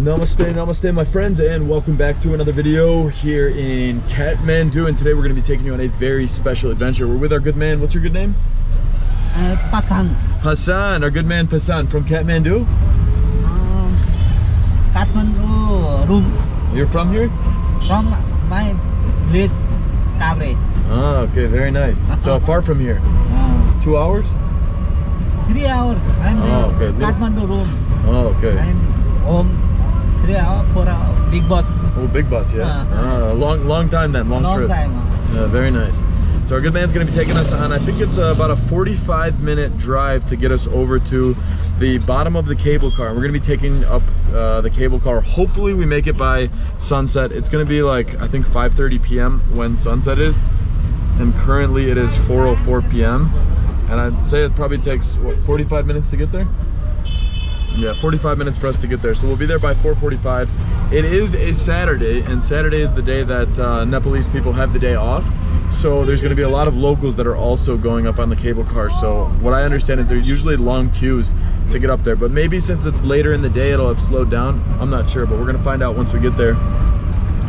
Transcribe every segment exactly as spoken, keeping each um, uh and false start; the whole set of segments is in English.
Namaste, namaste my friends, and welcome back to another video here in Kathmandu. And today we're going to be taking you on a very special adventure. We're with our good man. What's your good name? Uh, Pasan. Pasan, our good man Pasan from Kathmandu? Um, Kathmandu, Room. You're from here? From my village, Kavre. Ah, okay, very nice. So far from here? Uh, Two hours? Three hours. I'm oh, okay. Kathmandu, Room. Oh, okay. I'm home. Three hours, four hours, big bus. Oh, big bus, yeah. Uh, uh, uh, long long time then, long, long trip. Long time. Uh, very nice. So our good man's going to be taking us on, I think it's uh, about a forty-five minute drive to get us over to the bottom of the cable car. We're going to be taking up uh, the cable car. Hopefully we make it by sunset. It's going to be like, I think five thirty p m when sunset is. And currently it is four oh four p m And I'd say it probably takes, what, forty-five minutes to get there? Yeah, forty-five minutes for us to get there. So we'll be there by four forty-five. It is a Saturday, and Saturday is the day that uh, Nepalese people have the day off. So there's going to be a lot of locals that are also going up on the cable car. So what I understand is there's usually long queues to get up there. But maybe since it's later in the day, it'll have slowed down. I'm not sure, but we're going to find out once we get there.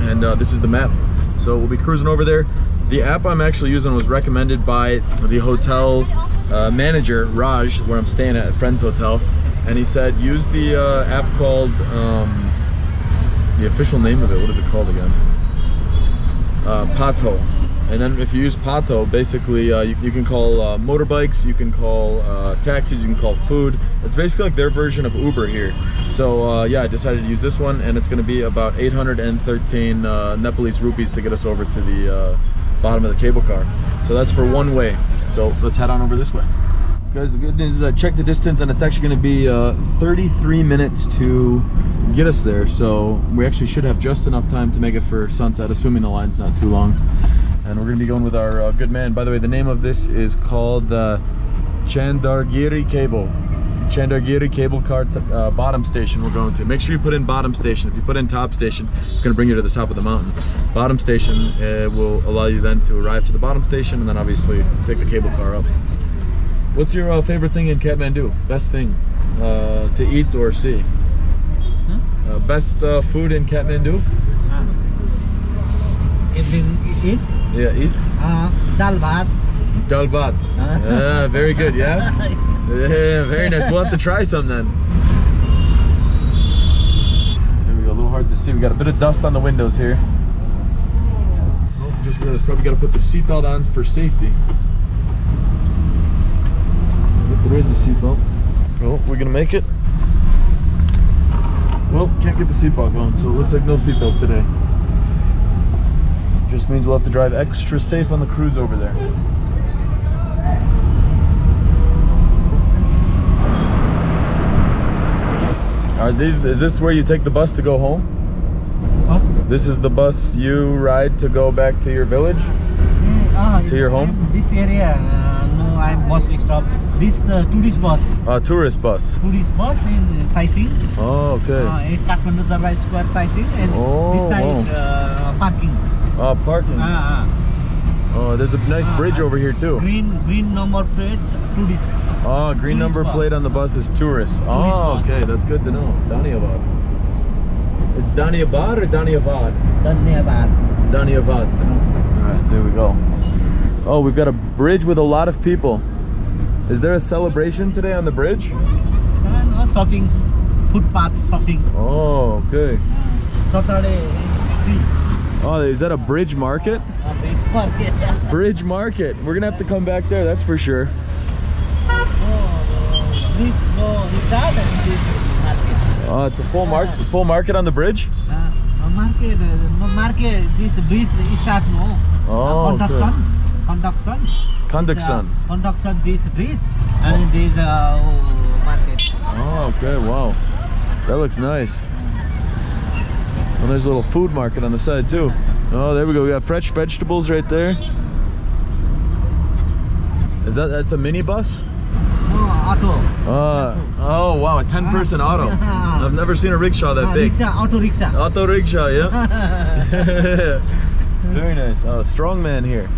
And uh, this is the map. So we'll be cruising over there. The app I'm actually using was recommended by the hotel uh, manager, Raj, where I'm staying at, at Friends Hotel. And he said, use the uh, app called, um, the official name of it, what is it called again? Uh, Pathao. And then if you use Pathao, basically uh, you, you can call uh, motorbikes, you can call uh, taxis, you can call food. It's basically like their version of Uber here. So uh, yeah, I decided to use this one, and it's gonna be about eight hundred thirteen uh, Nepalese rupees to get us over to the uh, bottom of the cable car. So that's for one way. So let's head on over this way. Guys, the good news is I checked the distance, and it's actually going to be uh, thirty-three minutes to get us there. So we actually should have just enough time to make it for sunset, assuming the line's not too long. And we're going to be going with our uh, good man. By the way, the name of this is called uh, Chandragiri Cable. Chandragiri Cable Car uh, bottom station we're going to. Make sure you put in bottom station. If you put in top station, it's going to bring you to the top of the mountain. Bottom station uh, will allow you then to arrive to the bottom station and then obviously take the cable car up. What's your uh, favorite thing in Kathmandu? Best thing uh, to eat or see? Huh? Uh, best uh, food in Kathmandu? Uh, it, eat? Yeah, eat. Uh, Dal bhat. Dal bhat. Uh, very good, yeah? Yeah, very nice. We'll have to try some then. There we go, a little hard to see. We got a bit of dust on the windows here. Oh, just realized probably got to put the seatbelt on for safety. There is the seatbelt. Oh, we're gonna make it. Well, can't get the seatbelt going, so it looks like no seatbelt today. Just means we'll have to drive extra safe on the cruise over there. Are these? Is this where you take the bus to go home? Bus? This is the bus you ride to go back to your village, mm, oh, to your home. This area. I'm bus stop. This is uh, the tourist bus. Ah, uh, tourist bus. Tourist bus in uh, sightseeing. Oh, okay. Uh, in Kathmandu Darbar Square sightseeing, and oh, this side wow. uh, parking. Ah, uh, parking. Ah. Uh, oh, there's a nice uh, bridge over here too. Green, green number plate, tourist. Ah, oh, green tourist number bus. Plate on the bus is tourist. tourist oh, bus. Okay, that's good to know. Dhanyabad. It's Dhanyabad or Dhanyabad? Dhanyabad. Dhanyabad. All right, there we go. Oh, we've got a bridge with a lot of people. Is there a celebration today on the bridge? Uh, no, shopping. Footpath shopping. Oh, okay. Saturday free. Oh, is that a bridge market? Uh, bridge market, yeah. Bridge market. We're going to have to come back there, that's for sure. Oh, it's a full, mar full market on the bridge? Uh, market, market, this bridge start now. Oh, okay. Conduction. Conduction. Uh, conduction this bridge and oh. this uh, market. Oh, okay, wow. That looks nice. And there's a little food market on the side too. Oh, there we go. We got fresh vegetables right there. Is that that's a mini bus? No, auto. Uh, auto. Oh, wow, a ten person uh, auto. Yeah. I've never seen a rickshaw that uh, big. Rickshaw, auto rickshaw. Auto rickshaw, yeah. Very nice. Oh, strong man here.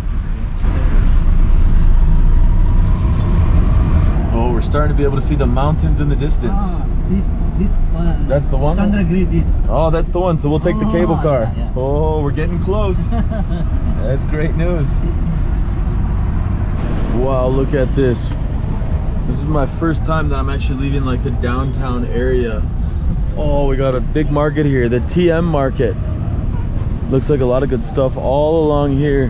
Oh, we're starting to be able to see the mountains in the distance. Oh, this This, uh, that's the one? Chandragiri, this. Oh, that's the one. So we'll take oh, the cable car. Yeah, yeah. Oh, we're getting close. That's great news. Wow, look at this. This is my first time that I'm actually leaving like the downtown area. Oh, we got a big market here, the T M market. Looks like a lot of good stuff all along here.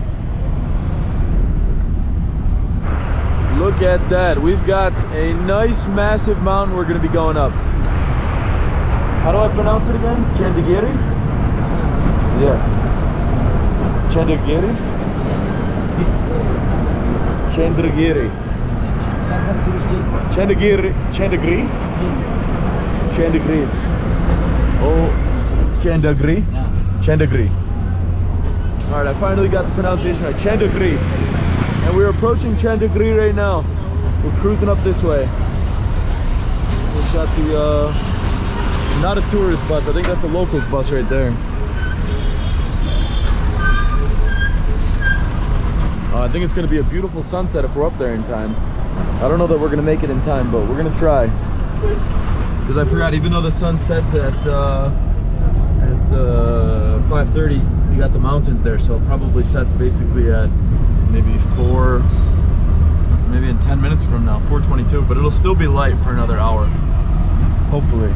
Look at that. We've got a nice massive mountain we're going to be going up. How do I pronounce it again? Chandragiri? Yeah. Chandragiri? Chandragiri. Chandragiri. Chandragiri? Chandragiri. Oh, Chandragiri? Chandragiri. Alright, I finally got the pronunciation right. Chandragiri. And we're approaching Chandragiri right now. We're cruising up this way. We've got the, uh, not a tourist bus. I think that's a locals bus right there. Uh, I think it's going to be a beautiful sunset if we're up there in time. I don't know that we're going to make it in time, but we're going to try. Because I forgot, even though the sun sets at, uh, at uh, five thirty, you got the mountains there. So it probably sets basically at... maybe four, maybe in ten minutes from now, four twenty-two, but it'll still be light for another hour, hopefully.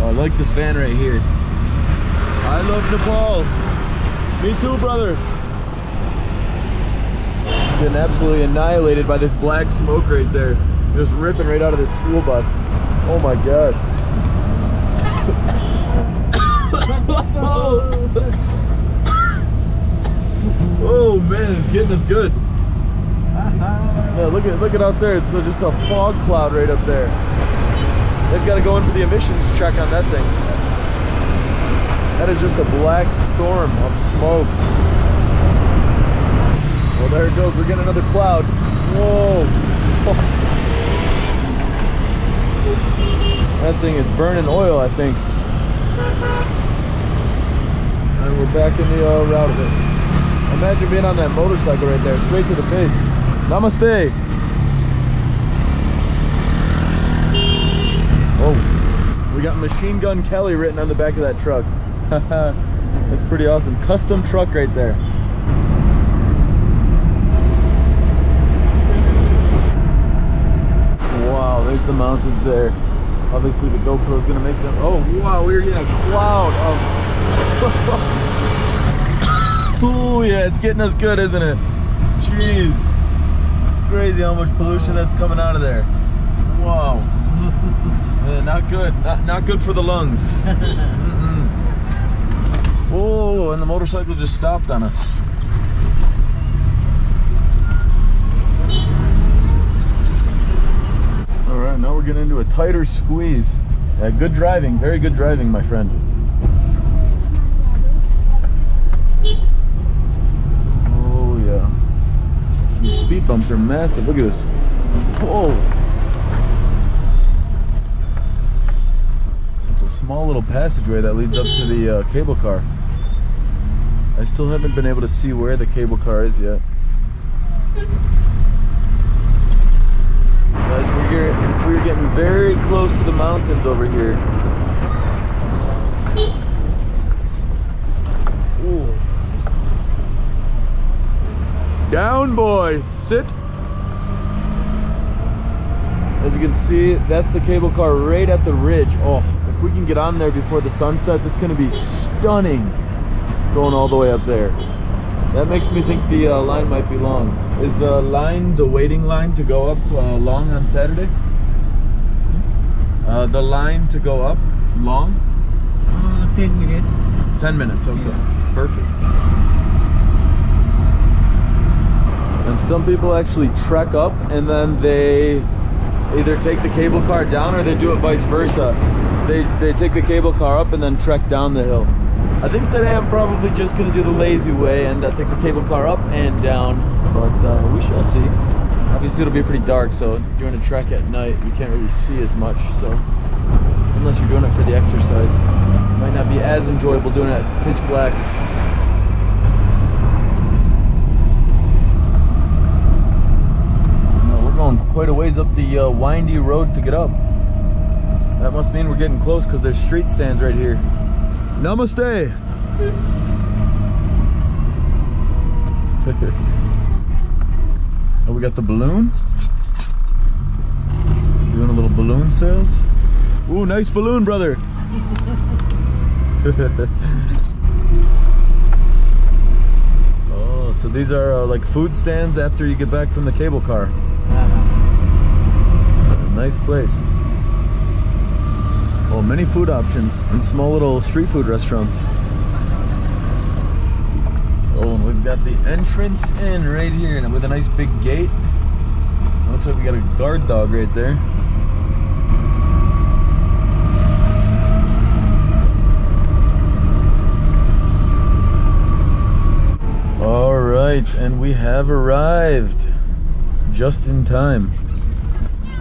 Oh, I like this van right here. I love Nepal. Me too, brother. Getting absolutely annihilated by this black smoke right there. Just ripping right out of this school bus. Oh my God. Oh. Oh man, it's getting us good. Yeah, look at look at out there. It's just a fog cloud right up there. They've got to go in for the emissions check on that thing. That is just a black storm of smoke. Well, there it goes. We're getting another cloud. Whoa! Oh. That thing is burning oil, I think. And we're back in the uh, route of it. Imagine being on that motorcycle right there, straight to the face. Namaste. Oh, we got Machine Gun Kelly written on the back of that truck. That's pretty awesome. Custom truck right there. Wow, there's the mountains there. Obviously the GoPro's gonna make them. Oh, wow, we're getting a cloud of... Oh yeah, it's getting us good, isn't it? Jeez. It's crazy how much pollution that's coming out of there. Wow. Yeah, not good. Not, not good for the lungs. Mm-mm. Oh, and the motorcycle just stopped on us. Alright, now we're getting into a tighter squeeze. Yeah, good driving. Very good driving, my friend. These speed bumps are massive. Look at this. Whoa! So it's a small little passageway that leads up to the uh, cable car. I still haven't been able to see where the cable car is yet. Guys, we're, here, we're getting very close to the mountains over here. Ooh. Down, boy, sit. As you can see, that's the cable car right at the ridge. Oh, if we can get on there before the sun sets, it's going to be stunning going all the way up there. That makes me think the uh, line might be long. Is the line, the waiting line to go up uh, long on Saturday? Uh, the line to go up long? Uh, ten minutes. ten minutes, okay. Yeah. Perfect. And some people actually trek up and then they either take the cable car down or they do it vice versa. They, they take the cable car up and then trek down the hill. I think today I'm probably just going to do the lazy way and uh, take the cable car up and down. But uh, we shall see. Obviously it'll be pretty dark, so during a trek at night you can't really see as much. So unless you're doing it for the exercise, it might not be as enjoyable doing it pitch black. Quite a ways up the uh, windy road to get up. That must mean we're getting close because there's street stands right here. Namaste. Oh, we got the balloon. Doing a little balloon sales. Ooh, nice balloon, brother. Oh, so these are uh, like food stands after you get back from the cable car. Nice place. Well, many food options and small little street food restaurants. Oh, and we've got the entrance in right here and with a nice big gate. Looks like we got a guard dog right there. Alright, and we have arrived just in time.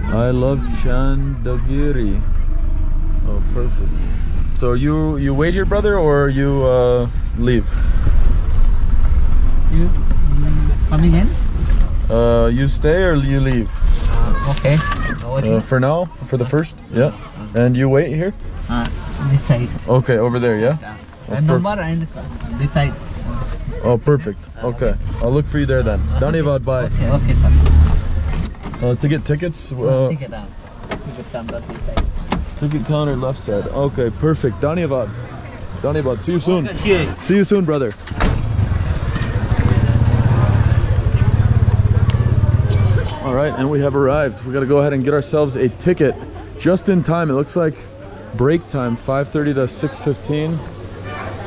I love Chandragiri. Oh, perfect. So you you wait here, brother, or you uh, leave? You mm, coming in? Uh, you stay or you leave? Uh, okay. Uh, for now, for the first, yeah. And you wait here? Uh, this side. Okay, over there, yeah. And number and this side. Oh, perfect. Okay, I'll look for you there then. Dhanyabad, bye. Okay, okay, sir. Uh, to get tickets. Uh, ticket down. Ticket counter left side. Ticket counter left side. Okay, perfect. Dhanyabad. Dhanyabad. See you soon. Okay, see you soon, brother. All right, and we have arrived. We got to go ahead and get ourselves a ticket just in time. It looks like break time, five thirty to six fifteen.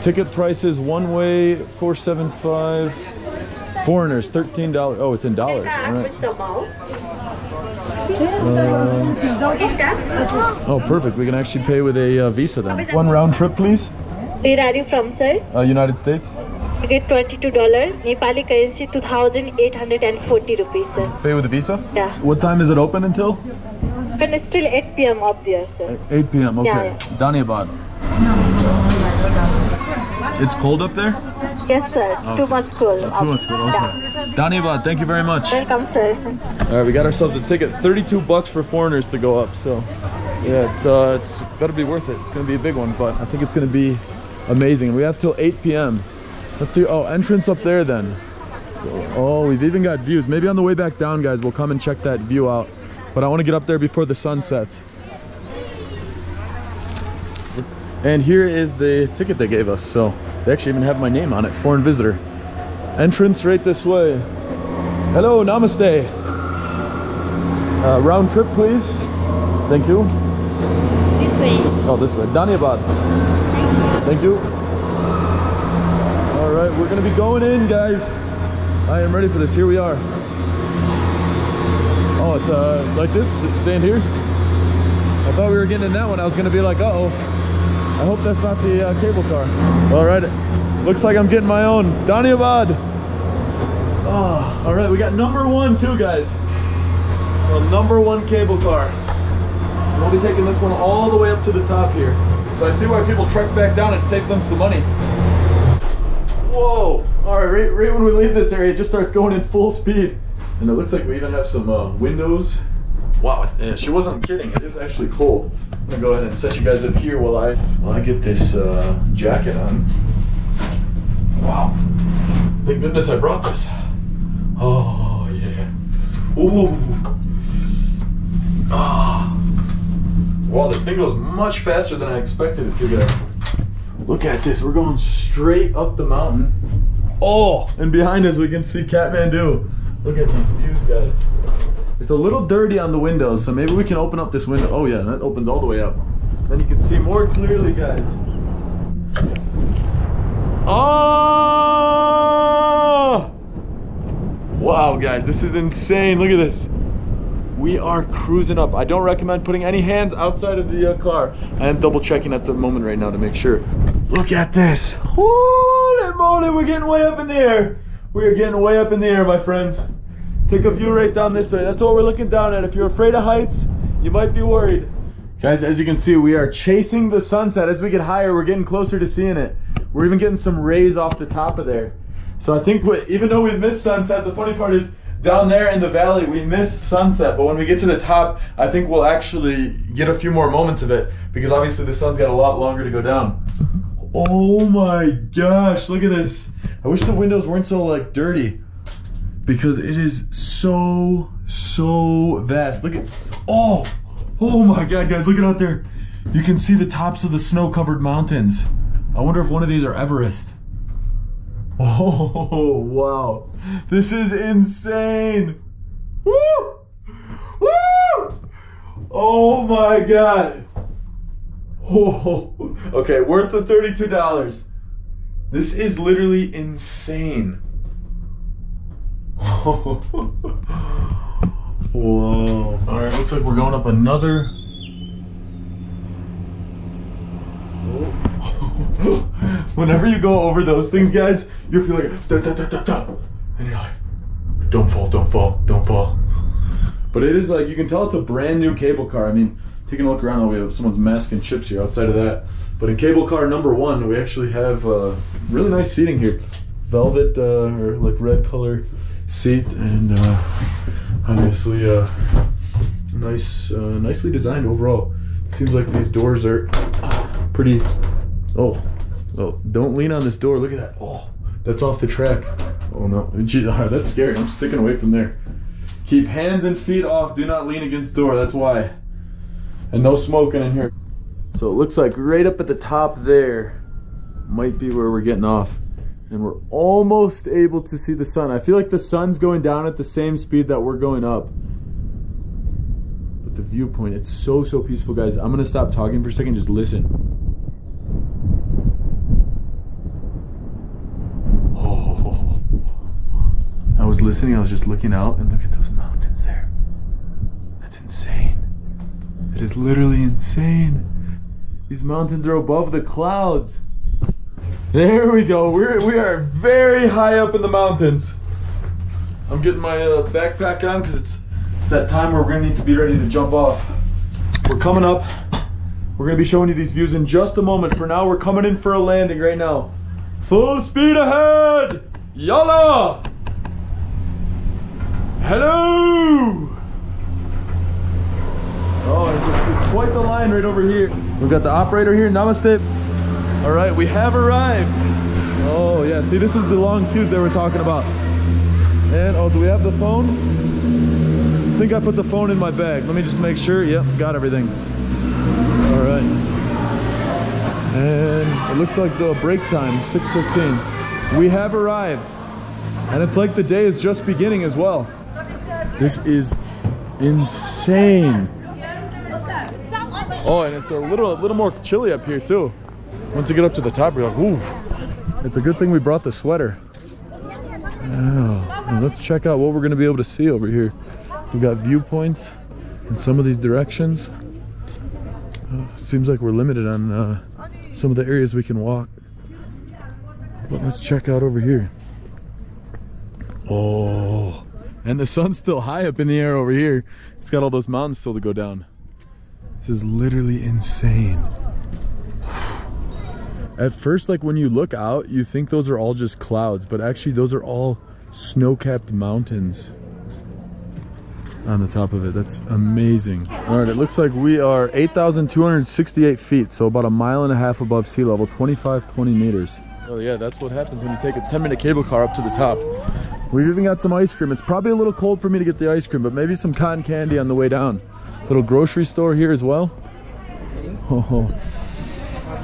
Ticket prices one way four seventy-five. Foreigners thirteen dollars. Oh, it's in dollars. All right. Uh, oh, perfect. We can actually pay with a uh, Visa then. One round trip, please. Where are you from, sir? Uh, United States. You get twenty-two dollars. Nepali currency, two thousand eight hundred forty rupees, sir. Pay with a Visa? Yeah. What time is it open until? But it's still eight p m up there, sir. eight p m Okay. Yeah, yeah. Dhanyabad. It's cold up there? Yes, sir. Okay. Too much cold. Too much cold, okay. Yeah. Dhanyabad, thank you very much. Welcome, sir. All right, we got ourselves a ticket. thirty-two bucks for foreigners to go up, so yeah, it's uh, it's gotta be worth it. It's gonna be a big one, but I think it's gonna be amazing. We have till eight p m Let's see, oh, entrance up there then. Oh, we've even got views. Maybe on the way back down, guys, we'll come and check that view out, but I wanna get up there before the sun sets. And here is the ticket they gave us, so they actually even have my name on it, foreign visitor. Entrance right this way. Hello, namaste. Uh, round trip, please. Thank you. This way. Oh, this way. Dhanyabad. Thank you. Thank you. All right, we're gonna be going in, guys. I am ready for this. Here we are. Oh, it's uh, like this, stand here. I thought we were getting in that one. I was gonna be like, uh-oh. I hope that's not the uh, cable car. All right, looks like I'm getting my own. Dhanyabad. Oh, all right, we got number one too, guys. The number one cable car. We'll be taking this one all the way up to the top here. So I see why people trek back down and save them some money. Whoa, all right, right, right when we leave this area, it just starts going in full speed. And it looks like we even have some uh, windows. Wow, yeah, she wasn't kidding. It is actually cold. I'm gonna go ahead and set you guys up here while I while I get this uh, jacket on. Wow, thank goodness I brought this. Oh yeah. Ooh. Ah. Wow, this thing goes much faster than I expected it to, guys. Look at this. We're going straight up the mountain. Oh, and behind us we can see Kathmandu. Look at these views, guys. It's a little dirty on the windows, so maybe we can open up this window. Oh yeah, that opens all the way up. Then you can see more clearly, guys. Oh! Wow, guys, this is insane. Look at this. We are cruising up. I don't recommend putting any hands outside of the uh, car. I am double checking at the moment right now to make sure. Look at this. Holy moly, we're getting way up in the air. We are getting way up in the air, my friends. Take a view right down this way. That's what we're looking down at. If you're afraid of heights, you might be worried. Guys, as you can see, we are chasing the sunset. As we get higher, we're getting closer to seeing it. We're even getting some rays off the top of there. So I think we, even though we missed sunset, the funny part is down there in the valley, we missed sunset, but when we get to the top, I think we'll actually get a few more moments of it, because obviously the sun's got a lot longer to go down. Oh my gosh, look at this. I wish the windows weren't so like dirty, because it is so, so vast. Look at, oh, oh my God, guys, look at out there. You can see the tops of the snow-covered mountains. I wonder if one of these are Everest. Oh, wow. This is insane. Woo! Woo! Oh my God. Oh, okay, worth the thirty-two dollars. This is literally insane. Whoa. All right, looks like we're going up another. Whenever you go over those things, guys, you'll feel like da, da, da, da, da. And you're like, don't fall, don't fall, don't fall. But it is like, you can tell it's a brand new cable car. I mean, taking a look around, we have someone's mask and chips here outside of that. But in cable car number one, we actually have uh, really nice seating here. Velvet uh, or like red color seat, and uh, obviously uh, nice, uh, nicely designed overall. Seems like these doors are pretty, oh, oh, don't lean on this door. Look at that. Oh, that's off the track. Oh no, gee, that's scary. I'm sticking away from there. Keep hands and feet off. Do not lean against the door. That's why. And no smoking in here. So it looks like right up at the top there might be where we're getting off. And we're almost able to see the sun. I feel like the sun's going down at the same speed that we're going up. But the viewpoint, it's so, so peaceful, guys. I'm gonna stop talking for a second, just listen. Oh, I was listening, I was just looking out, and look at those mountains there. That's insane. It is literally insane. These mountains are above the clouds. There we go. We're, we are very high up in the mountains. I'm getting my uh, backpack on because it's, it's that time where we're going to need to be ready to jump off. We're coming up. We're going to be showing you these views in just a moment. For now, we're coming in for a landing right now. Full speed ahead! Yalla! Hello! Oh, it's, it's quite the line right over here. We've got the operator here. Namaste. All right, we have arrived. Oh yeah, see, this is the long queues they were talking about. And oh, do we have the phone? I think I put the phone in my bag. Let me just make sure. Yep, got everything. All right. And it looks like the break time, six fifteen. We have arrived. And it's like the day is just beginning as well. This is insane. Oh, and it's a little, a little more chilly up here too. Once you get up to the top, you're like, ooh. It's a good thing we brought the sweater. Oh, let's check out what we're going to be able to see over here. We've got viewpoints in some of these directions. Oh, seems like we're limited on uh, some of the areas we can walk. But let's check out over here. Oh, and the sun's still high up in the air over here. It's got all those mountains still to go down. This is literally insane. At first, like when you look out, you think those are all just clouds, but actually those are all snow-capped mountains on the top of it. That's amazing. All right, it looks like we are eight thousand two hundred sixty-eight feet, so about a mile and a half above sea level, twenty-five, twenty meters. Oh yeah, that's what happens when you take a ten minute cable car up to the top. We've even got some ice cream. It's probably a little cold for me to get the ice cream, but maybe some cotton candy on the way down. Little grocery store here as well. Oh.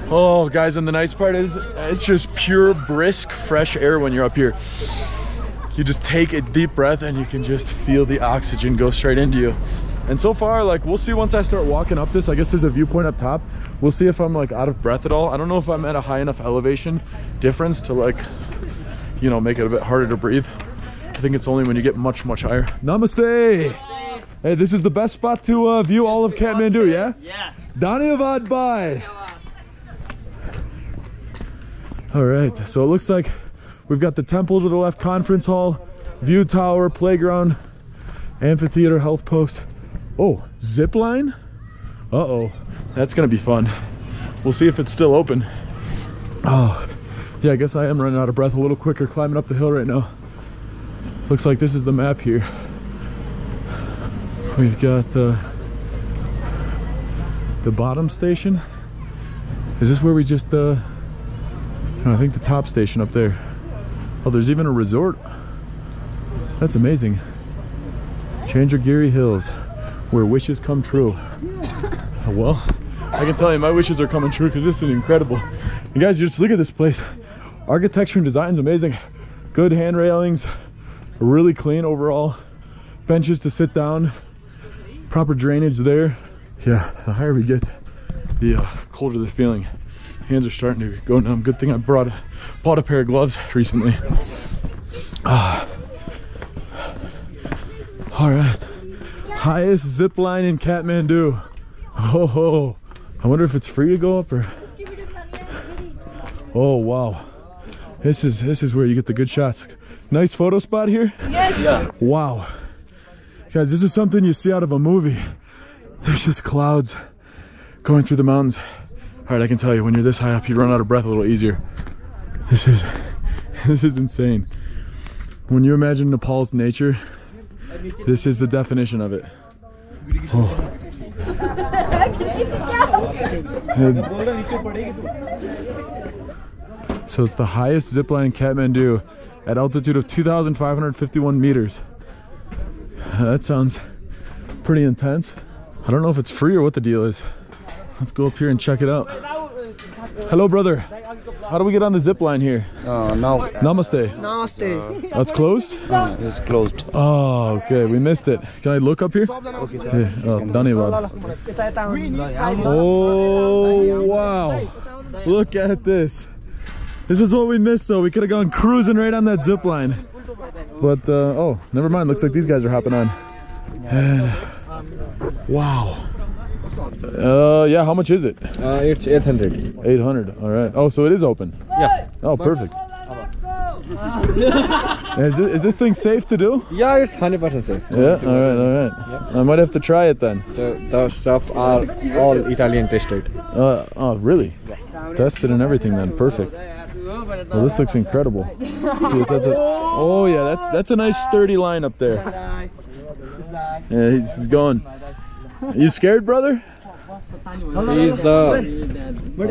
Oh guys, and the nice part is it's just pure brisk fresh air when you're up here. You just take a deep breath and you can just feel the oxygen go straight into you. And so far, like, we'll see once I start walking up this. I guess there's a viewpoint up top. We'll see if I'm like out of breath at all. I don't know if I'm at a high enough elevation difference to, like, you know, make it a bit harder to breathe. I think it's only when you get much much higher. Namaste. Hey, this is the best spot to uh, view all of Kathmandu. Yeah, yeah. Dhanyabad, bye. All right, so it looks like we've got the temple to the left, conference hall, view tower, playground, amphitheater, health post. Oh, zip line? Uh-oh, that's gonna be fun. We'll see if it's still open. Oh, yeah, I guess I am running out of breath a little quicker climbing up the hill right now. Looks like this is the map here. We've got the the bottom station. Is this where we just uh no, I think the top station up there. Oh, there's even a resort. That's amazing. Chandragiri Hills, where wishes come true. Well, I can tell you my wishes are coming true because this is incredible. And guys, just look at this place. Architecture and design is amazing. Good hand railings, really clean overall. Benches to sit down, proper drainage there. Yeah, the higher we get, the uh, colder the feeling. Hands are starting to go numb. Good thing I brought a, bought a pair of gloves recently. Uh, all right, highest zip line in Kathmandu. Oh, oh, I wonder if it's free to go up or. Oh wow, this is this is where you get the good shots. Nice photo spot here. Yes. Yeah. Wow, guys, this is something you see out of a movie. There's just clouds going through the mountains. All right, I can tell you, when you're this high up, you run out of breath a little easier. This is this is insane. When you imagine Nepal's nature, this is the definition of it. Oh. So it's the highest zip line in Kathmandu at altitude of two thousand five hundred fifty-one meters. That sounds pretty intense. I don't know if it's free or what the deal is. Let's go up here and check it out. Hello, brother. How do we get on the zip line here? Uh, no. Namaste. Namaste. That's closed? Uh, it's closed. Oh, okay. We missed it. Can I look up here? Okay, sir. Yeah. Oh, Dhanyabad. Oh, wow. Look at this. This is what we missed, though. We could have gone cruising right on that zip line. But, uh, oh, never mind. Looks like these guys are hopping on. And, wow. Uh, yeah, how much is it? Uh, it's eight hundred. eight hundred, all right. Oh, so it is open? Yeah. Oh, perfect. is, this, is this thing safe to do? Yeah, it's one hundred percent safe. Yeah, all right, all right. Yeah. I might have to try it then. The, the stuff are all Italian tested. Uh, oh, really? Yeah. Tested and everything then, perfect. Well, this looks incredible. See, that's a, oh, yeah, that's, that's a nice sturdy line up there. Yeah, he's, he's going. Are you scared, brother? He's the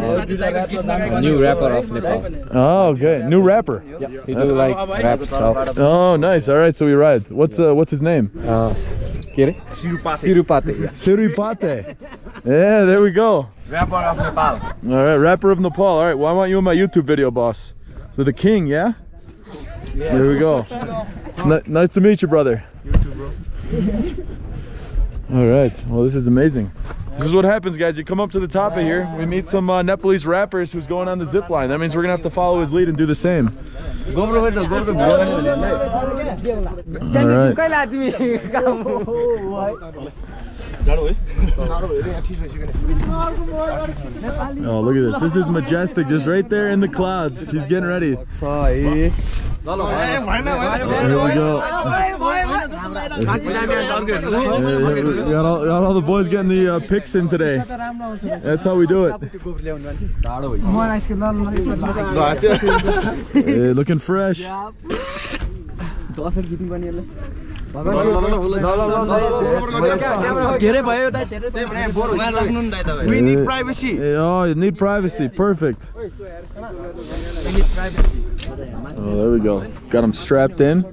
uh, new rapper of Nepal. Oh, okay. New rapper. Yeah. He do like rap stuff. Oh, nice. All right, so we ride. What's uh, what's his name? Uh, Sirupate. Sirupate. Yeah. Sirupate. Yeah, there we go. Rapper of Nepal. All right, rapper of Nepal. All right, why well, want you in my YouTube video, boss? So the king, yeah? Yeah. There we go. N nice to meet you, brother. You too, bro. All right, well, this is amazing. This is what happens, guys. You come up to the top of here, we meet some uh, Nepalese rappers who's going on the zip line. That means we're gonna have to follow his lead and do the same. All right. Oh, look at this. This is majestic, just right there in the clouds. He's getting ready. Sorry. There we go. Yeah, we, we got, all, got all the boys getting the uh, picks in today. That's how we do it. Hey, looking fresh. We need privacy. Oh, you need privacy. Perfect. Oh, there we go. Got them strapped in.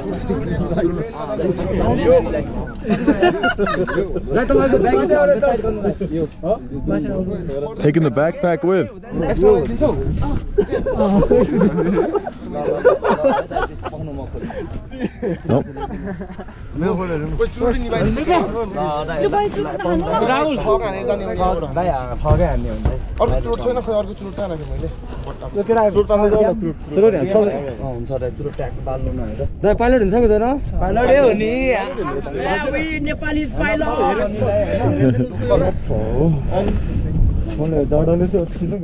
Taking the backpack with. Nope.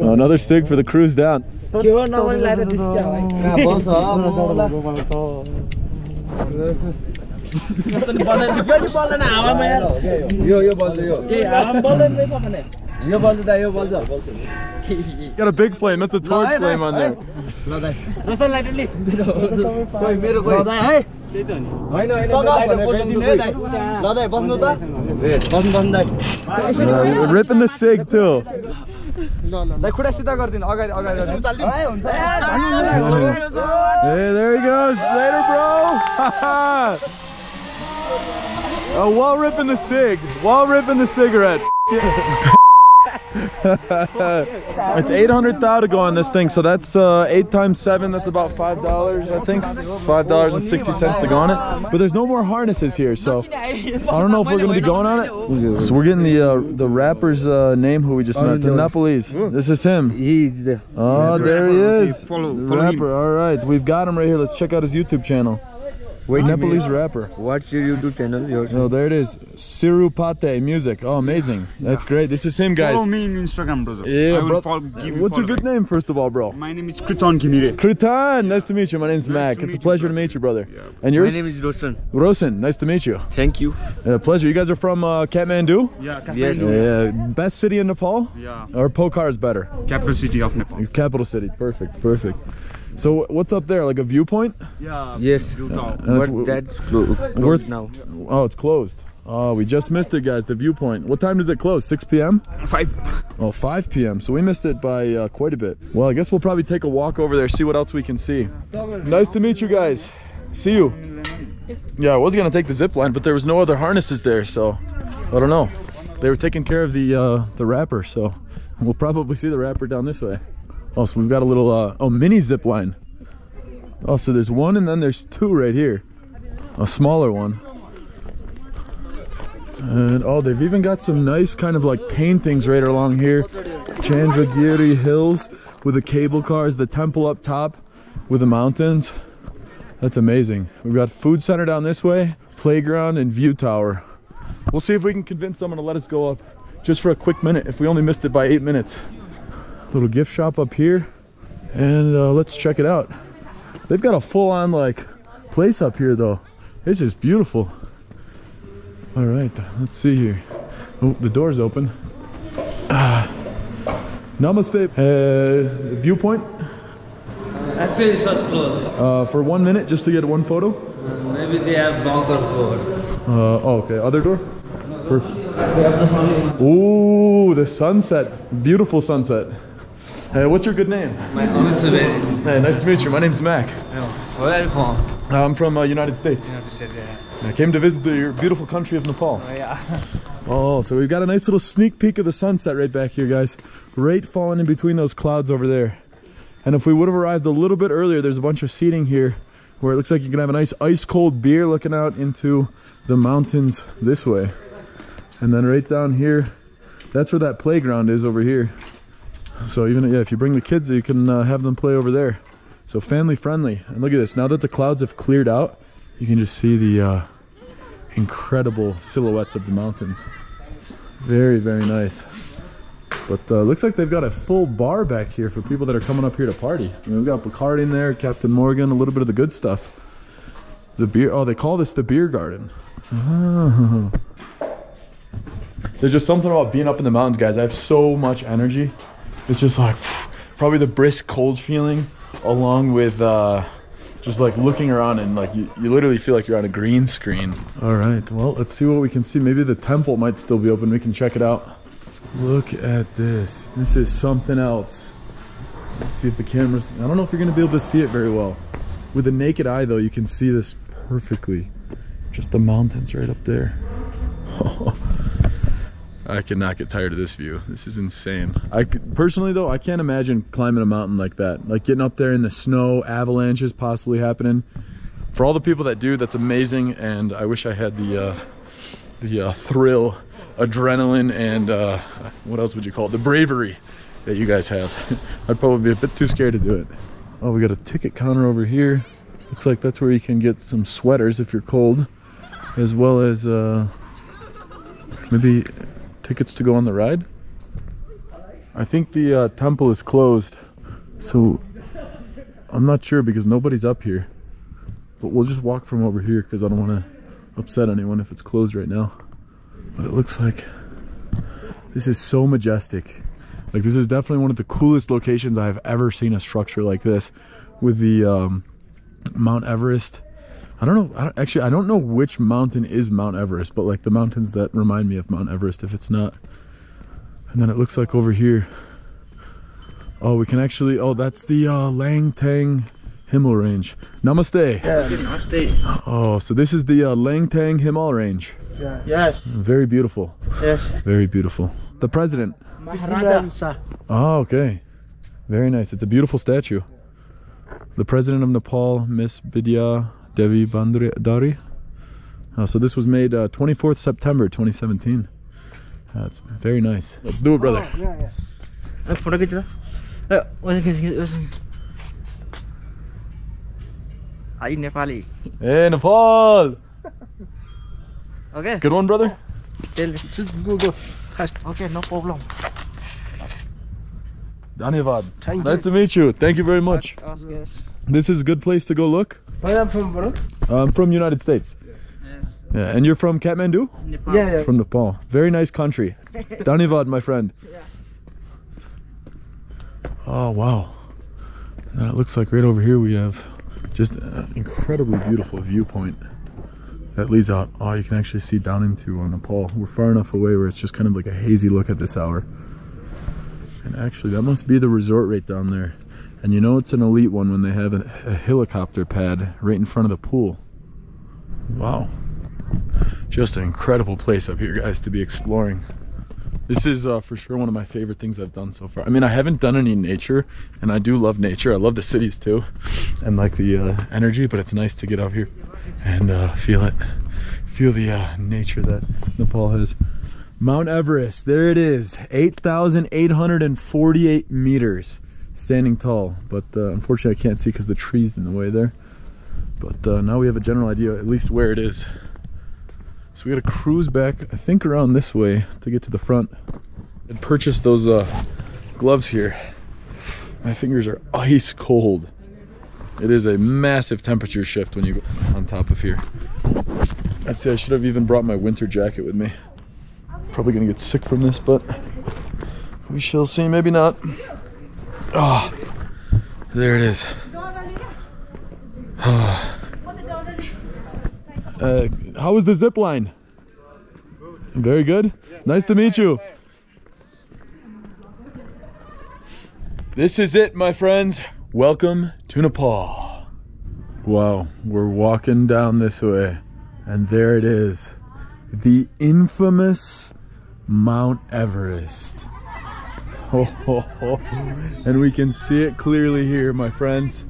Another sig for the cruise down. Yo bolda, yo bolda. Got a big flame. That's a torch no, flame no, on no. there. Rosan lightly. Koi mero koi. Lada hai. Haina haina. Lada bosnu ta. Bosn bosn ripping the sig too. Hey, there he goes. Later, bro. Oh, while ripping the cig, while ripping the cigarette. It's eight hundred thou to go on this thing, so that's uh, eight times seven, that's about five dollars, I think. five dollars and sixty cents to go on it. But there's no more harnesses here, so I don't know if we're going to be going on it. So we're getting the uh, the rapper's uh, name who we just met, the Nepalese. This is him. He's the Oh, there he is. The rapper, alright. We've got him right here. Let's check out his YouTube channel. Wait, Nepalese rapper. What's your YouTube channel? Your channel? Oh, there it is. Sirupate music. Oh, amazing. That's yeah. great. This is him, guys. Follow me on Instagram, brother. Yeah, I will bro. Follow, give What's you your good name, first of all, bro? My name is Kritan Kimire. Kritan, nice to meet you. My name's nice Mac. It's a pleasure you, to meet you, brother. Yeah, bro. And yours? My name is Rosan. Rosan, nice to meet you. Thank you. Yeah, pleasure. You guys are from uh, Kathmandu? Yeah, Kathmandu. Yes. Yeah, yeah. Best city in Nepal? Yeah. Or Pokhara is better? Capital city of Nepal. Capital city. Perfect, perfect. So what's up there, like a viewpoint? Yeah. Yes. Uh, that's, but that's clo closed worth, now. Oh, it's closed. Oh, we just missed it, guys, the viewpoint. What time does it close, six p m? five. Oh, five p m So we missed it by uh, quite a bit. Well, I guess we'll probably take a walk over there, see what else we can see. Nice to meet you guys. See you. Yeah, I was gonna take the zip line, but there was no other harnesses there, so I don't know. They were taking care of the, uh, the rapper, so we'll probably see the rapper down this way. Oh, so we've got a little, uh, oh, mini zip line. Oh, so there's one and then there's two right here. A smaller one. And oh, they've even got some nice kind of like paintings right along here. Chandragiri Hills with the cable cars, the temple up top with the mountains. That's amazing. We've got food center down this way, playground and view tower. We'll see if we can convince someone to let us go up just for a quick minute if we only missed it by eight minutes. Little gift shop up here, and uh, let's check it out. They've got a full-on like place up here though. This is beautiful. All right, let's see here. Oh, the door's open. Ah. Namaste. Uh, viewpoint? Actually, it was closed. Uh, for one minute, just to get one photo? Uh, maybe they have knocked on door. Uh, oh, okay, other door? Perfect. Ooh, the sunset. Beautiful sunset. Hey, what's your good name? My name is Subir. Hey, nice to meet you. My name's Mac. Where are you from? I'm from uh, United States. United States, yeah. I came to visit your beautiful country of Nepal. Oh, yeah. Oh, so we've got a nice little sneak peek of the sunset right back here, guys. Right falling in between those clouds over there. And if we would have arrived a little bit earlier, there's a bunch of seating here where it looks like you can have a nice ice-cold beer looking out into the mountains this way. And then right down here, that's where that playground is over here. So even yeah, if you bring the kids, you can uh, have them play over there. So family friendly. And look at this, now that the clouds have cleared out, you can just see the uh, incredible silhouettes of the mountains. Very, very nice. But uh, looks like they've got a full bar back here for people that are coming up here to party. I mean, we've got Bacardi in there, Captain Morgan, a little bit of the good stuff. The beer, oh, they call this the beer garden. Oh. There's just something about being up in the mountains, guys. I have so much energy. It's just like phew, probably the brisk cold feeling along with uh, just like looking around and like you, you literally feel like you're on a green screen. All right, well, let's see what we can see. Maybe the temple might still be open. We can check it out. Look at this. This is something else. Let's see if the camera's... I don't know if you're going to be able to see it very well. With the naked eye, though, you can see this perfectly. Just the mountains right up there. I cannot get tired of this view. This is insane. I could, personally though, I can't imagine climbing a mountain like that. Like getting up there in the snow, avalanches possibly happening. For all the people that do, that's amazing. And I wish I had the uh, the uh, thrill, adrenaline, and uh, what else would you call it? The bravery that you guys have. I'd probably be a bit too scared to do it. Oh, we got a ticket counter over here. Looks like that's where you can get some sweaters if you're cold, as well as uh, maybe tickets to go on the ride. I think the uh, temple is closed, so I'm not sure because nobody's up here. But we'll just walk from over here because I don't want to upset anyone if it's closed right now. But it looks like This is so majestic. Like, this is definitely one of the coolest locations I've ever seen a structure like this with the um, Mount Everest. I don't know. I don't, actually, I don't know which mountain is Mount Everest, but like the mountains that remind me of Mount Everest, if it's not. And then it looks like over here. Oh, we can actually. Oh, that's the uh, Langtang Himal range. Namaste. Yeah. Namaste. Oh, so this is the uh, Langtang Himal range. Yeah. Yes. Very beautiful. Yes. Very beautiful. The president. Maharata. Oh, okay. Very nice. It's a beautiful statue. The president of Nepal, Miss Bidya Devi Bandari. Uh, so this was made uh, twenty-fourth September twenty seventeen. That's uh, very nice. Let's do it, brother. Oh, yeah, yeah. Hi, Nepali. Hey, Nepal. Okay. Good one, brother. Tell me. Just go, go. Fast. Okay, no problem. Dhanyabad. Thank nice you. to meet you. Thank you very much. Okay. This is a good place to go look. Where I'm from, bro? I'm from United States. Yeah. Yes. Yeah. And you're from Kathmandu? Nepal. Yeah, yeah. From Nepal. Very nice country. Dhanyabad, my friend. Yeah. Oh, wow. Now it looks like right over here we have just an incredibly beautiful viewpoint that leads out. Oh, you can actually see down into uh, Nepal. We're far enough away where it's just kind of like a hazy look at this hour. And actually, that must be the resort right down there. And you know it's an elite one when they have a, a helicopter pad right in front of the pool. Wow. Just an incredible place up here, guys, to be exploring. This is uh, for sure one of my favorite things I've done so far. I mean, I haven't done any nature, and I do love nature. I love the cities too, and like the uh, energy, but it's nice to get out here and uh, feel it. Feel the uh, nature that Nepal has. Mount Everest, there it is, eight thousand eight hundred forty-eight meters, standing tall, but uh, unfortunately I can't see because the tree's in the way there. But uh, now we have a general idea, at least where it is. So we gotta cruise back, I think around this way, to get to the front. And purchased those uh, gloves here. My fingers are ice cold. It is a massive temperature shift when you go on top of here. I'd say I should have even brought my winter jacket with me. Probably gonna get sick from this, but we shall see, maybe not. Ah, oh, there it is. Oh. Uh, how was the zip line? Good. Very good. Yeah. Nice to meet you. This is it, my friends. Welcome to Nepal. Wow, we're walking down this way, and there it is, the infamous Mount Everest. Oh, and we can see it clearly here, my friends.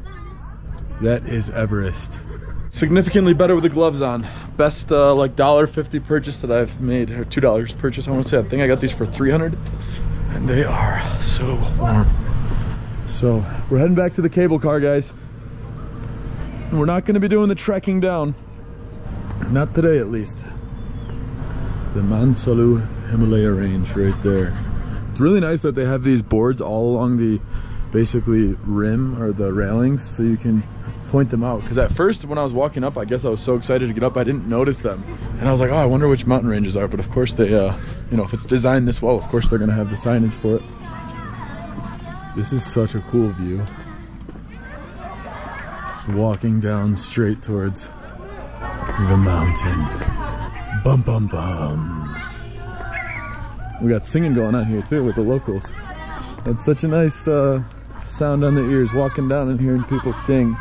That is Everest. Significantly better with the gloves on. Best uh, like one dollar fifty purchase that I've made, or two dollars purchase, I want to say. I think I got these for three hundred dollars, and they are so warm. So we're heading back to the cable car, guys. We're not going to be doing the trekking down, not today at least. The Mansalu Himalaya range right there. It's really nice that they have these boards all along the basically rim or the railings, so you can point them out. Because at first when I was walking up, I guess I was so excited to get up I didn't notice them, and I was like, oh, I wonder which mountain ranges are. But of course they uh you know, if it's designed this well, of course they're gonna have the signage for it. This is such a cool view. Just walking down straight towards the mountain. Bum bum bum. We got singing going on here too with the locals. That's such a nice uh sound on the ears, walking down and hearing people sing.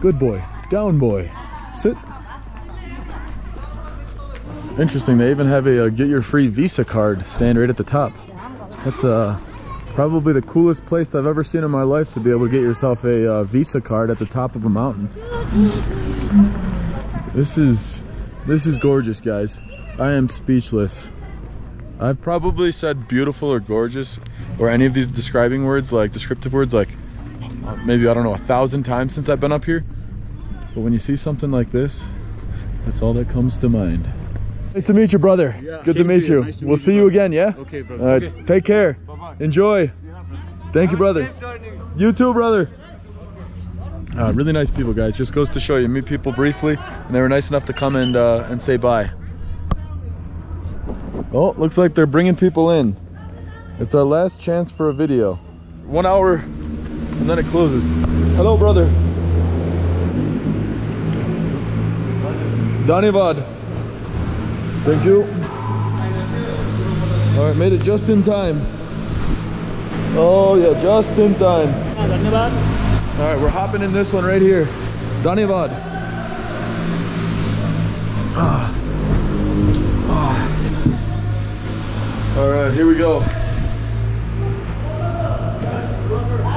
Good boy, down boy, sit. Interesting, they even have a uh, get your free Visa card stand right at the top. That's uh, probably the coolest place I've ever seen in my life, to be able to get yourself a uh, Visa card at the top of a mountain. This is, this is gorgeous, guys. I am speechless. I've probably said beautiful or gorgeous or any of these describing words, like descriptive words, like maybe, I don't know, a thousand times since I've been up here. But when you see something like this, that's all that comes to mind. Nice to meet you, brother. Yeah, good to meet you. Nice to we'll meet see you, you again, yeah? Okay, brother. All right, okay. Take care. Bye-bye. Enjoy. Yeah, brother. Thank you, brother. You too, brother. Uh, really nice people, guys. Just goes to show you, meet people briefly, and they were nice enough to come and, uh, and say bye. Oh, looks like they're bringing people in. It's our last chance for a video. One hour and then it closes. Hello, brother. Dhanyabad. Thank you. All right, made it just in time. Oh yeah, just in time. All right, we're hopping in this one right here. Dhanyabad. Ah. Ah. All right, here we go.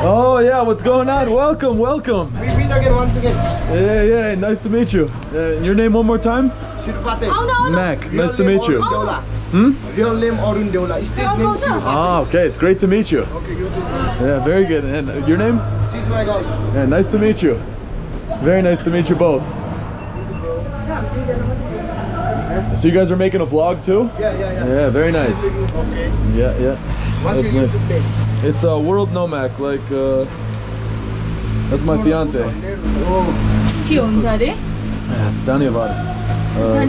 Oh yeah, what's going on? Welcome, welcome. We meet again once again. Yeah, yeah, nice to meet you. Uh, your name one more time? Sirupate. Oh, no, no. Mac, Real nice to meet you. Deola. Hmm? Real name Orun Deola. His name is Sirupate. Ah, okay, it's great to meet you. Okay, you too. Yeah, very good. And your name? She's my girl. Yeah, nice to meet you. Very nice to meet you both. So you guys are making a vlog too? Yeah, yeah, yeah. Yeah, very nice. Okay. Yeah, yeah. What's that's your nice. YouTube it's a uh, World Nomac, like uh, that's my fiance. Dhanyabad. Uh,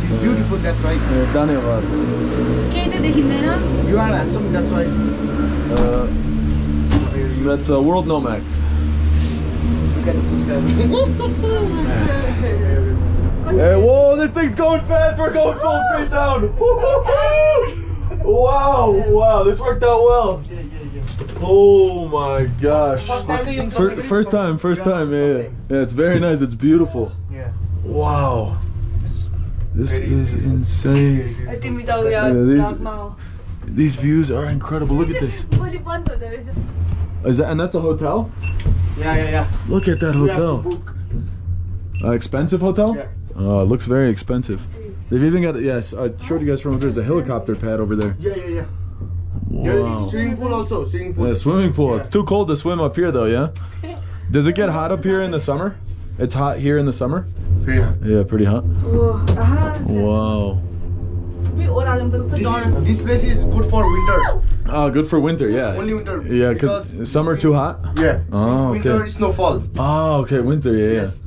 She's beautiful, that's right. Uh, Dhanyabad. You are handsome, that's right. Uh, that's a uh, World Nomac. You can subscribe. Hey, whoa! This thing's going fast. We're going full speed down. Wow, wow, this worked out well. Yeah, yeah, yeah. Oh my gosh. First time, first, first time, first time, yeah. Yeah, it's very nice, it's beautiful. Yeah. Wow. This is insane. Yeah, these, these views are incredible. Look at this. Is that, and that's a hotel? Yeah, yeah, yeah. Look at that hotel. Uh, expensive hotel? Yeah. Oh, it looks very expensive. They've even got, yes, I showed you guys from over there, there's a helicopter pad over there. Yeah, yeah, yeah. Wow. There's a swimming pool also, swimming pool. Yeah, swimming pool. Yeah. It's too cold to swim up here though, yeah? Does it get hot up here in the summer? It's hot here in the summer? Pretty hot. Yeah, pretty hot. Wow. This, this place is good for winter. Oh, good for winter, yeah. Only winter. Yeah, because, because summer too hot? Yeah. Oh, okay. Winter is snowfall. Oh, okay, winter, yeah, yes. Yeah.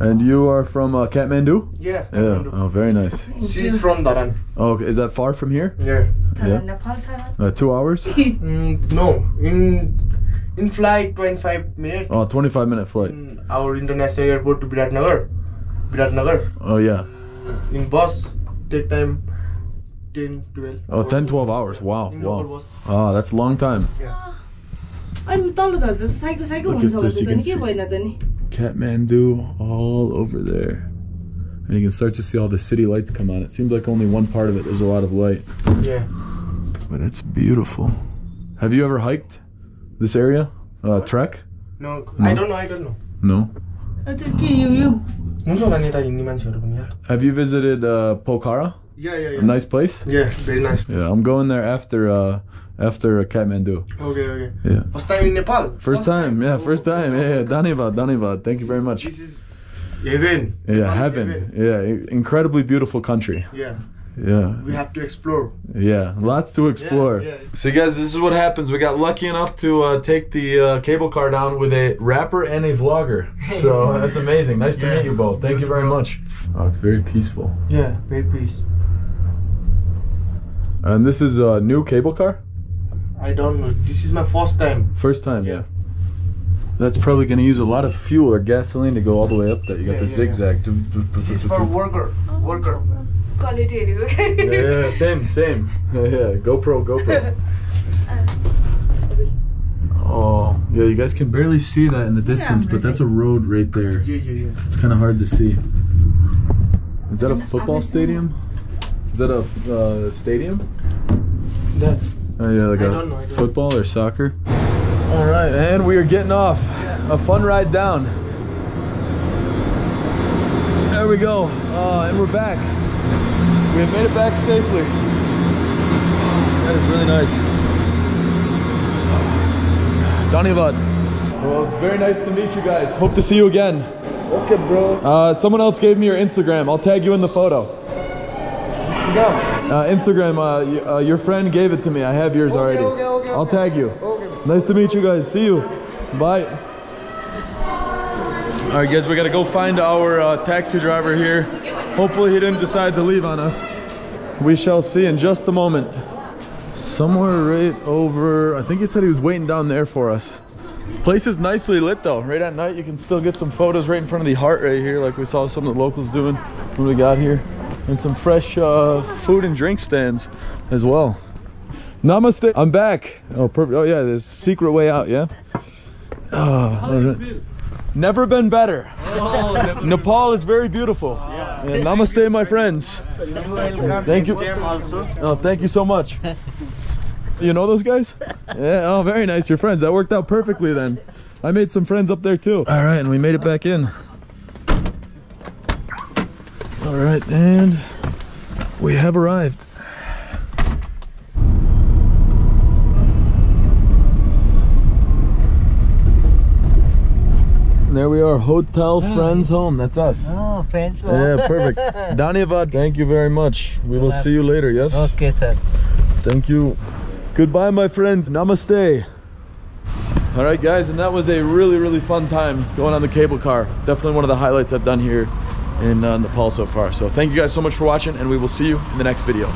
And you are from uh, Kathmandu? Yeah, Kathmandu. Yeah. Oh, very nice. She's from Dharan. Oh, okay. Is that far from here? Yeah. Dharan, Nepal, Dharan. Uh, two hours? mm, no, in in flight twenty-five minutes. Oh, twenty-five minute flight. In our international airport to Biratnagar. Biratnagar. Oh, yeah. In bus, take time ten, twelve. Oh, ten, twelve hours. Wow, in wow. Bus. Oh, that's a long time. Yeah. Look at this, you can see Kathmandu all over there, and you can start to see all the city lights come on. It seems like only one part of it there's a lot of light. Yeah, but it's beautiful. Have you ever hiked this area? Uh, trek? No, no, I don't know. I don't know. No. Have you visited uh, Pokhara? Yeah, yeah, yeah. A nice place. Yeah, very nice place. Yeah, I'm going there after. Uh, After Kathmandu. Okay, okay. Yeah. First time in Nepal. First, first time. time, yeah, oh, first time. Okay. Yeah, yeah. Dhanyabad, Dhanyabad. Thank this you very much. Is, this is heaven. Yeah, Nepal heaven. Heaven. Yeah, incredibly beautiful country. Yeah. Yeah. We have to explore. Yeah, lots to explore. Yeah, yeah. So, you guys, this is what happens. We got lucky enough to uh, take the uh, cable car down with a rapper and a vlogger. So that's amazing. Nice to yeah. meet you both. Thank Good you very bro. much. Oh, it's very peaceful. Yeah, very peace. And this is a new cable car. I don't know. This is my first time. First time, yeah. yeah. That's probably going to use a lot of fuel or gasoline to go all the way up there. You got yeah, the yeah, zigzag. Yeah. This is for worker. Worker. Quality. yeah, yeah, same, same. Yeah, yeah. GoPro, GoPro. Oh, yeah, you guys can barely see that in the distance, but that's a road right there. Yeah, yeah, yeah. It's kind of hard to see. Is that a football stadium? Is that a uh, stadium? That's... Oh yeah, like I a know, football or soccer. All right, and we are getting off. Yeah. A fun ride down. There we go, uh, and we're back. We have made it back safely. That is really nice. Dhanyabad. Well, it's very nice to meet you guys. Hope to see you again. Okay, bro. Uh, someone else gave me your Instagram. I'll tag you in the photo. Uh, Instagram, uh, uh, your friend gave it to me. I have yours okay, already. Okay, okay, I'll okay. tag you. Okay. Nice to meet you guys. See you. Bye. All right, guys, we got to go find our uh, taxi driver here. Hopefully he didn't decide to leave on us. We shall see in just a moment. Somewhere right over, I think he said he was waiting down there for us. Place is nicely lit though. Right at night you can still get some photos right in front of the heart right here, like we saw some of the locals doing when we got here. And some fresh uh, food and drink stands as well. Namaste. I'm back. Oh, perfect. Oh yeah, there's a secret way out, yeah? Oh, how you feel? Never been better. Oh, never Nepal been. Is very beautiful. Yeah. Yeah, namaste, my friends. Thank you. Oh, thank you so much. You know those guys? Yeah. Oh, very nice. Your friends. That worked out perfectly then. I made some friends up there too. All right, and we made it back in. All right, and we have arrived. There we are, Hotel Friends Home. That's us. Oh, Friends Home. Yeah, perfect. Dhanyabad, thank you very much. We will see you later, yes? Okay, sir. Thank you. Goodbye, my friend. Namaste. All right, guys, and that was a really, really fun time going on the cable car. Definitely one of the highlights I've done here in uh, Nepal so far. So thank you guys so much for watching, and we will see you in the next video.